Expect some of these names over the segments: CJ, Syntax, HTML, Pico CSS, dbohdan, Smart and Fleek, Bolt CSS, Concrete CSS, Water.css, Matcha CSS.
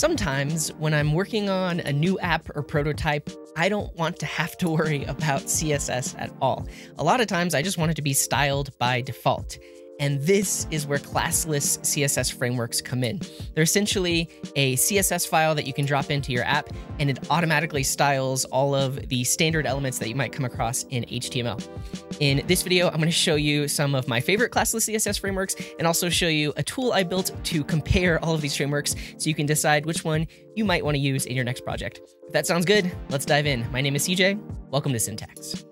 Sometimes when I'm working on a new app or prototype, I don't want to have to worry about CSS at all. A lot of times I just want it to be styled by default. And this is where classless CSS frameworks come in. They're essentially a CSS file that you can drop into your app, and it automatically styles all of the standard elements that you might come across in HTML. In this video, I'm gonna show you some of my favorite classless CSS frameworks, and also show you a tool I built to compare all of these frameworks so you can decide which one you might wanna use in your next project. If that sounds good, let's dive in. My name is CJ, welcome to Syntax.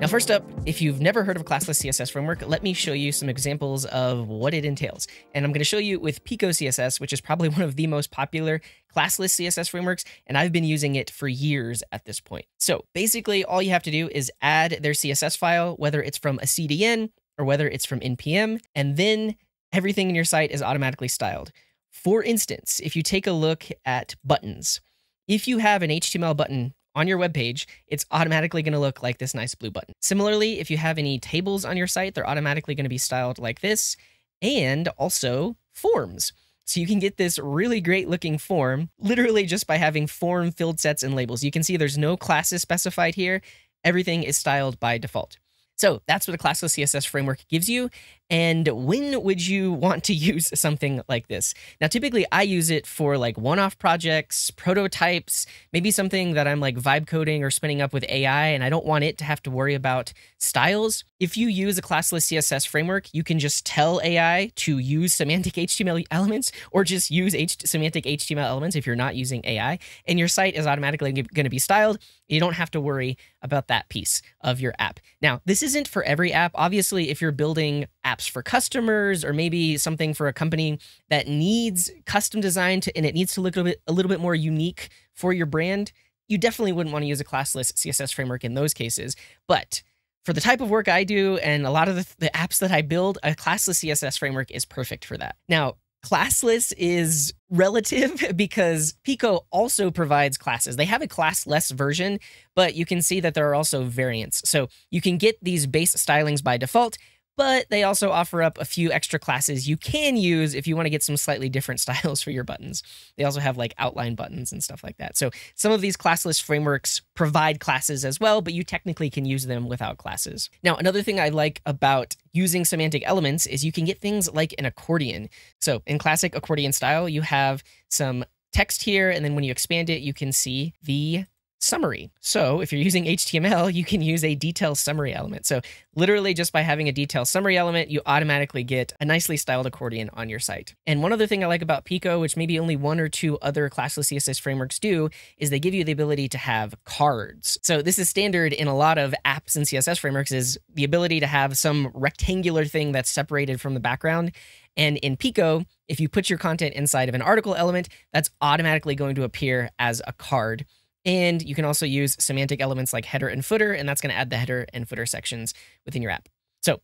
Now, first up, if you've never heard of a classless CSS framework, let me show you some examples of what it entails. And I'm going to show you with Pico CSS, which is probably one of the most popular classless CSS frameworks, and I've been using it for years at this point. So basically, all you have to do is add their CSS file, whether it's from a CDN or whether it's from NPM, and then everything in your site is automatically styled. For instance, if you take a look at buttons, if you have an HTML button on your web page, it's automatically going to look like this nice blue button. Similarly, if you have any tables on your site, they're automatically going to be styled like this, and also forms. So you can get this really great looking form literally just by having form filled sets and labels. You can see there's no classes specified here. Everything is styled by default. So that's what a classless CSS framework gives you. And when would you want to use something like this? Now, typically I use it for like one-off projects, prototypes, maybe something that I'm like vibe coding or spinning up with AI, and I don't want it to have to worry about styles. If you use a classless CSS framework, you can just tell AI to use semantic HTML elements, or just use semantic HTML elements if you're not using AI, and your site is automatically going to be styled. You don't have to worry about that piece of your app. Now, this isn't for every app. Obviously, if you're building apps for customers, or maybe something for a company that needs custom design and it needs to look a little bit more unique for your brand, you definitely wouldn't want to use a classless CSS framework in those cases. But for the type of work I do and a lot of the apps that I build, a classless CSS framework is perfect for that. Now, classless is relative because Pico also provides classes. They have a classless version, but you can see that there are also variants. So you can get these base stylings by default, but they also offer up a few extra classes you can use if you want to get some slightly different styles for your buttons. They also have like outline buttons and stuff like that. So some of these classless frameworks provide classes as well, but you technically can use them without classes. Now, another thing I like about using semantic elements is you can get things like an accordion. So in classic accordion style, you have some text here, and then when you expand it, you can see the summary. So if you're using HTML, you can use a detail summary element. So literally just by having a detail summary element, you automatically get a nicely styled accordion on your site. And one other thing I like about Pico, which maybe only one or two other classless CSS frameworks do, is they give you the ability to have cards. So this is standard in a lot of apps and CSS frameworks, is the ability to have some rectangular thing that's separated from the background. And in Pico, if you put your content inside of an article element, that's automatically going to appear as a card. And you can also use semantic elements like header and footer, and that's going to add the header and footer sections within your app. So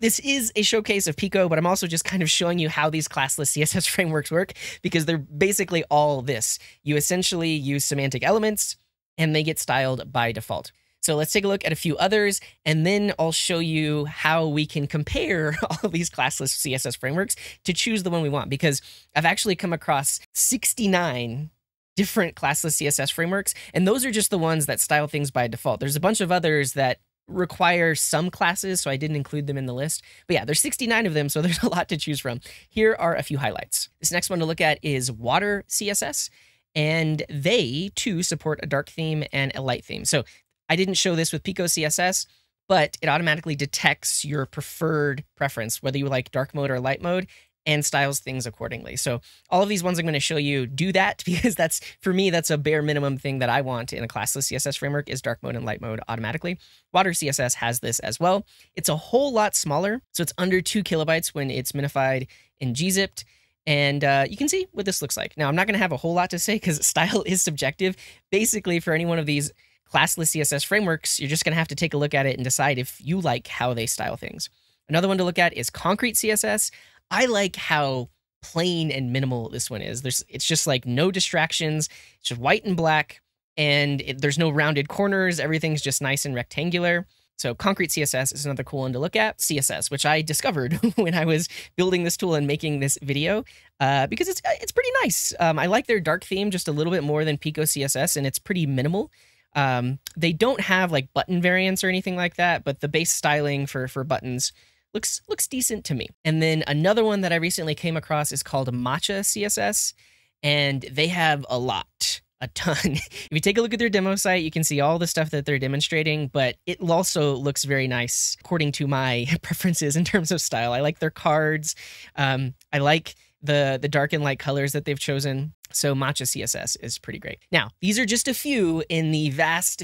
this is a showcase of Pico, but I'm also just kind of showing you how these classless CSS frameworks work, because they're basically all this. You essentially use semantic elements and they get styled by default. So let's take a look at a few others, and then I'll show you how we can compare all of these classless CSS frameworks to choose the one we want, because I've actually come across 69 different classless CSS frameworks, and those are just the ones that style things by default. There's a bunch of others that require some classes, so I didn't include them in the list. But yeah, there's 69 of them, so there's a lot to choose from. Here are a few highlights. This next one to look at is Water CSS, and they too support a dark theme and a light theme. So I didn't show this with Pico CSS, but it automatically detects your preferred preference, whether you like dark mode or light mode, and styles things accordingly. So all of these ones I'm going to show you do that, because that's, for me, that's a bare minimum thing that I want in a classless CSS framework, is dark mode and light mode automatically. Water CSS has this as well. It's a whole lot smaller, so it's under 2 kilobytes when it's minified and gzipped. And you can see what this looks like. Now, I'm not going to have a whole lot to say because style is subjective. Basically, for any one of these classless CSS frameworks, you're just going to have to take a look at it and decide if you like how they style things. Another one to look at is Concrete CSS. I like how plain and minimal this one is. It's just like no distractions. It's just white and black, and there's no rounded corners. Everything's just nice and rectangular. So Concrete CSS is another cool one to look at. CSS, which I discovered when I was building this tool and making this video, because it's pretty nice. I like their dark theme just a little bit more than Pico CSS, and it's pretty minimal. They don't have like button variants or anything like that, but the base styling for buttons looks decent to me. And then another one that I recently came across is called Matcha CSS, and they have a ton. If you take a look at their demo site, you can see all the stuff that they're demonstrating, but it also looks very nice according to my preferences in terms of style. I like their cards. I like the dark and light colors that they've chosen. So Matcha CSS is pretty great. Now, these are just a few in the vast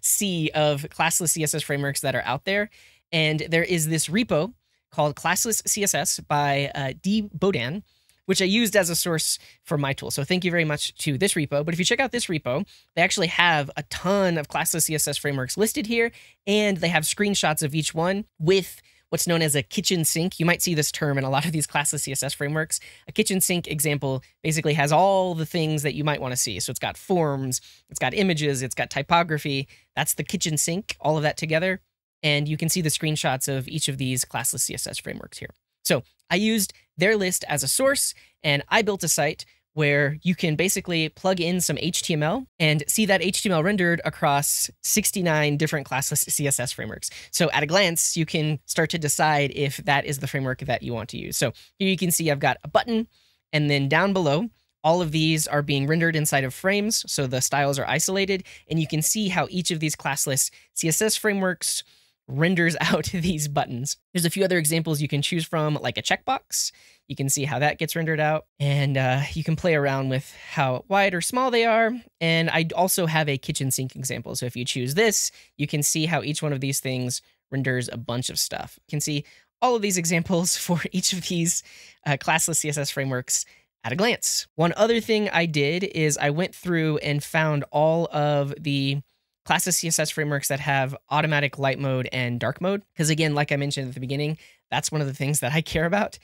sea of classless CSS frameworks that are out there. And there is this repo called Classless CSS by dbohdan, which I used as a source for my tool. So thank you very much to this repo. But if you check out this repo, they actually have a ton of classless CSS frameworks listed here, and they have screenshots of each one with what's known as a kitchen sink. You might see this term in a lot of these classless CSS frameworks. A kitchen sink example basically has all the things that you might want to see. So it's got forms, it's got images, it's got typography. That's the kitchen sink, all of that together. And you can see the screenshots of each of these classless CSS frameworks here. So I used their list as a source, and I built a site where you can basically plug in some HTML and see that HTML rendered across 69 different classless CSS frameworks. So at a glance, you can start to decide if that is the framework that you want to use. So here you can see I've got a button, and then down below, all of these are being rendered inside of frames, so the styles are isolated, and you can see how each of these classless CSS frameworks renders out these buttons. There's a few other examples you can choose from, like a checkbox. You can see how that gets rendered out, and you can play around with how wide or small they are. And I also have a kitchen sink example. So if you choose this, you can see how each one of these things renders a bunch of stuff. You can see all of these examples for each of these classless CSS frameworks at a glance. One other thing I did is I went through and found all of the classless CSS frameworks that have automatic light mode and dark mode. Because again, like I mentioned at the beginning, that's one of the things that I care about.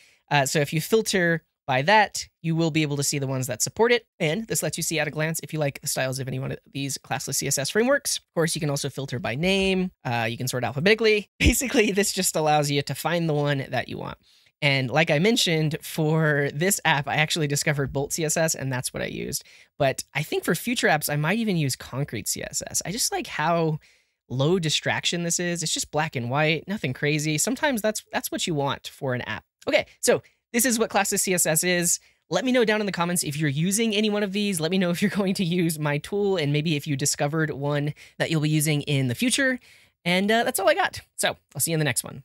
So if you filter by that, you will be able to see the ones that support it. And this lets you see at a glance if you like the styles of any one of these classless CSS frameworks. Of course, you can also filter by name. You can sort alphabetically. Basically, this just allows you to find the one that you want. And like I mentioned, for this app, I actually discovered Bolt CSS, and that's what I used. But I think for future apps, I might even use Concrete CSS. I just like how low distraction this is. It's just black and white, nothing crazy. Sometimes that's what you want for an app. Okay, so this is what classless CSS is. Let me know down in the comments if you're using any one of these. Let me know if you're going to use my tool, and maybe if you discovered one that you'll be using in the future. And that's all I got. So I'll see you in the next one.